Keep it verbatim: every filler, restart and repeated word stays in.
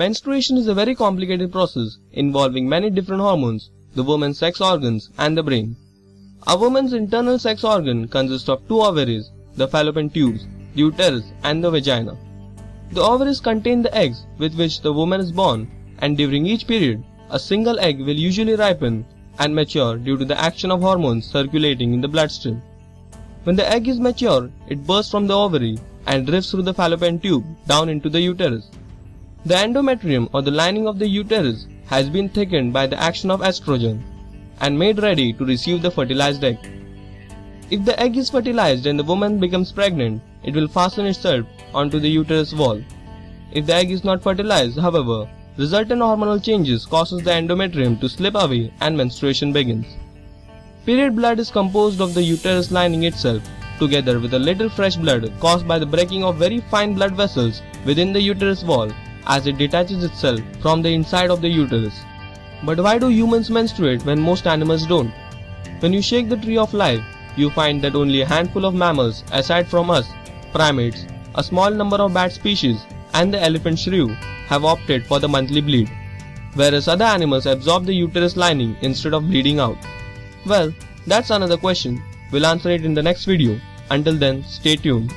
Menstruation is a very complicated process involving many different hormones, the woman's sex organs and the brain. A woman's internal sex organ consists of two ovaries, the fallopian tubes, the uterus and the vagina. The ovaries contain the eggs with which the woman is born, and during each period, a single egg will usually ripen and mature due to the action of hormones circulating in the bloodstream. When the egg is mature, it bursts from the ovary and drifts through the fallopian tube down into the uterus. The endometrium or the lining of the uterus has been thickened by the action of estrogen and made ready to receive the fertilized egg. If the egg is fertilized and the woman becomes pregnant, it will fasten itself onto the uterus wall. If the egg is not fertilized, however, resultant hormonal changes causes the endometrium to slip away and menstruation begins. Period blood is composed of the uterus lining itself, together with a little fresh blood caused by the breaking of very fine blood vessels within the uterus wall as it detaches itself from the inside of the uterus. But why do humans menstruate when most animals don't? When you shake the tree of life, you find that only a handful of mammals, aside from us, primates, a small number of bat species and the elephant shrew, have opted for the monthly bleed, whereas other animals absorb the uterus lining instead of bleeding out. Well, that's another question. We'll answer it in the next video. Until then, stay tuned.